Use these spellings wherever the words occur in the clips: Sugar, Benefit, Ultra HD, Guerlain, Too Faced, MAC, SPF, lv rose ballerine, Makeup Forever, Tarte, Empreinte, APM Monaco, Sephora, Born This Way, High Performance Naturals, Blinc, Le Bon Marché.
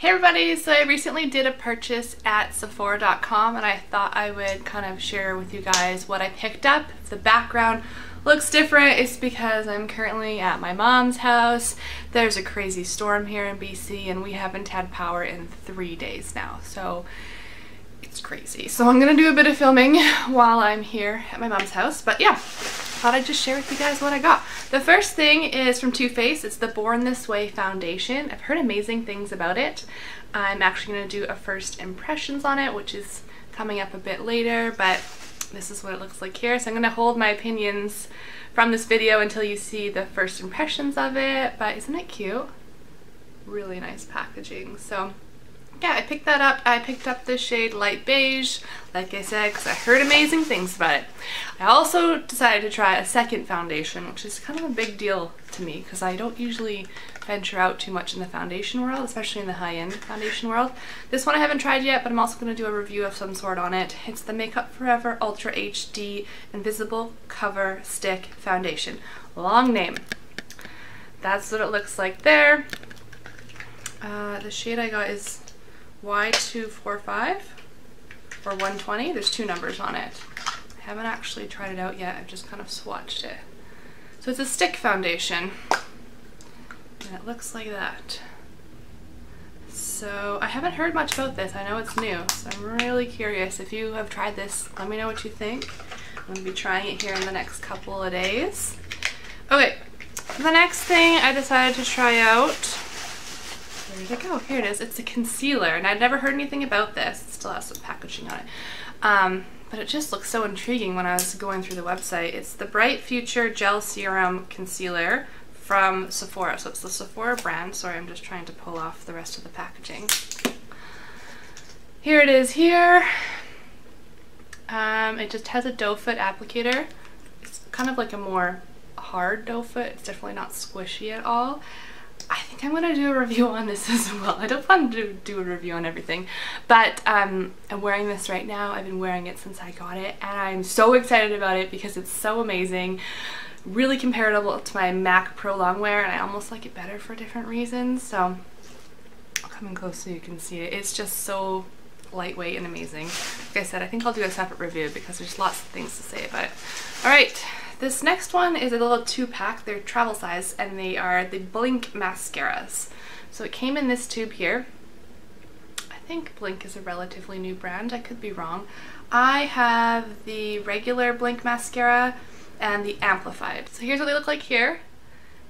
Hey everybody, so I recently did a purchase at Sephora.com and I thought I would kind of share with you guys what I picked up. If the background looks different, it's because I'm currently at my mom's house. There's a crazy storm here in BC and we haven't had power in 3 days now, so it's crazy. So I'm gonna do a bit of filming while I'm here at my mom's house, but yeah. Thought I'd just share with you guys what I got. The first thing is from Too Faced. It's the Born This Way foundation. I've heard amazing things about it. I'm actually going to do a first impressions on it, which is coming up a bit later, but this is what it looks like here. So I'm going to hold my opinions from this video until you see the first impressions of it, but isn't it cute? Really nice packaging. So yeah, I picked that up. I picked up this shade Light Beige, like I said, because I heard amazing things about it. I also decided to try a second foundation, which is kind of a big deal to me because I don't usually venture out too much in the foundation world, especially in the high-end foundation world. This one I haven't tried yet, but I'm also going to do a review of some sort on it. It's the Makeup Forever Ultra HD Invisible Cover Stick Foundation. Long name. That's what it looks like there. The shade I got is Y245 or 120. There's two numbers on it. I haven't actually tried it out yet. I've just kind of swatched it. So it's a stick foundation and it looks like that. So I haven't heard much about this. I know it's new, so I'm really curious. If you have tried this, let me know what you think. I'm gonna be trying it here in the next couple of days. Okay, the next thing I decided to try out, where did it go? Here it is. It's a concealer, and I'd never heard anything about this. It still has some packaging on it. But it just looks so intriguing when I was going through the website. It's the Bright Future Gel Serum Concealer from Sephora. So it's the Sephora brand. Sorry, I'm just trying to pull off the rest of the packaging. Here it is here. It just has a doe foot applicator. It's kind of like a more hard doe foot. It's definitely not squishy at all. I think I'm gonna do a review on this as well. I don't plan to do a review on everything, but I'm wearing this right now. I've been wearing it since I got it, and I'm so excited about it because it's so amazing. Really comparable to my MAC Pro Longwear, and I almost like it better for different reasons. So I'll come in close so you can see it. It's just so lightweight and amazing. Like I said, I think I'll do a separate review because there's lots of things to say about it. All right. This next one is a little 2-pack. They're travel size, and they are the Blinc mascaras. So it came in this tube here. I think Blinc is a relatively new brand. I could be wrong. I have the regular Blinc mascara and the amplified. So here's what they look like here.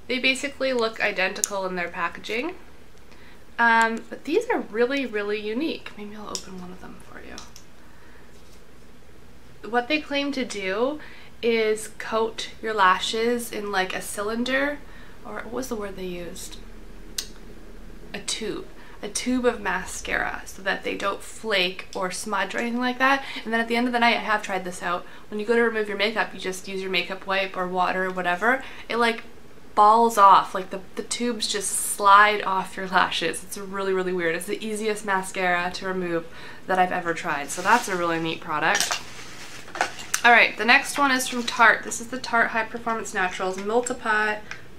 They basically look identical in their packaging. But these are really, really unique. Maybe I'll open one of them for you. What they claim to do is coat your lashes in like a cylinder, or what was the word they used? A tube of mascara, so that they don't flake or smudge or anything like that. And then at the end of the night, I have tried this out. When you go to remove your makeup, you just use your makeup wipe or water or whatever. It like balls off, like the tubes just slide off your lashes. It's really, really weird. It's the easiest mascara to remove that I've ever tried. So that's a really neat product. Alright, the next one is from Tarte. This is the Tarte High Performance Naturals Multiply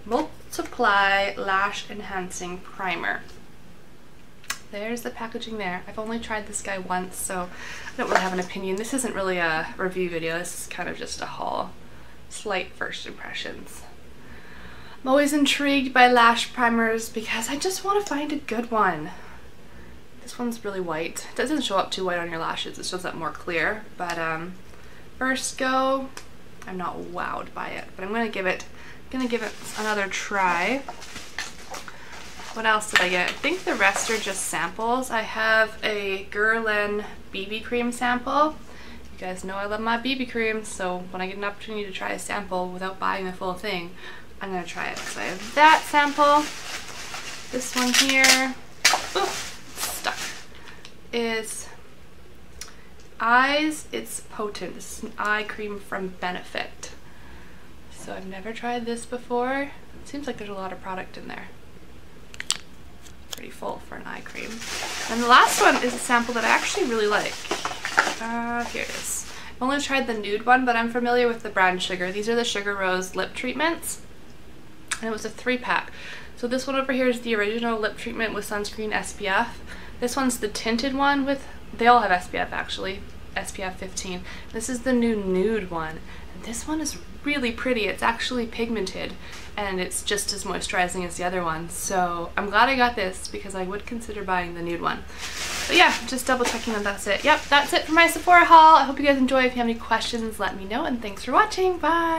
Lash Enhancing Primer. There's the packaging there. I've only tried this guy once, so I don't really have an opinion. This isn't really a review video. This is kind of just a haul. Slight first impressions. I'm always intrigued by lash primers because I just want to find a good one. This one's really white. It doesn't show up too white on your lashes. It shows up more clear, but first go, I'm not wowed by it, but I'm gonna give it another try. What else did I get? I think the rest are just samples. I have a Guerlain BB cream sample. You guys know I love my BB cream, so when I get an opportunity to try a sample without buying the full thing, I'm gonna try it. So I have that sample. This one here, ooh, stuck, is Eyes, it's potent. This is an eye cream from Benefit. So I've never tried this before. It seems like there's a lot of product in there. Pretty full for an eye cream. And the last one is a sample that I actually really like. Here it is. I've only tried the nude one, but I'm familiar with the brand Sugar. These are the Sugar Rose lip treatments. and it was a 3-pack. So this one over here is the original lip treatment with sunscreen SPF. This one's the tinted one with, they all have SPF actually, SPF 15. This is the new nude one. And this one is really pretty. It's actually pigmented and it's just as moisturizing as the other one. So I'm glad I got this because I would consider buying the nude one. But yeah, just double checking that that's it. Yep, that's it for my Sephora haul. I hope you guys enjoy. If you have any questions, let me know, and thanks for watching. Bye!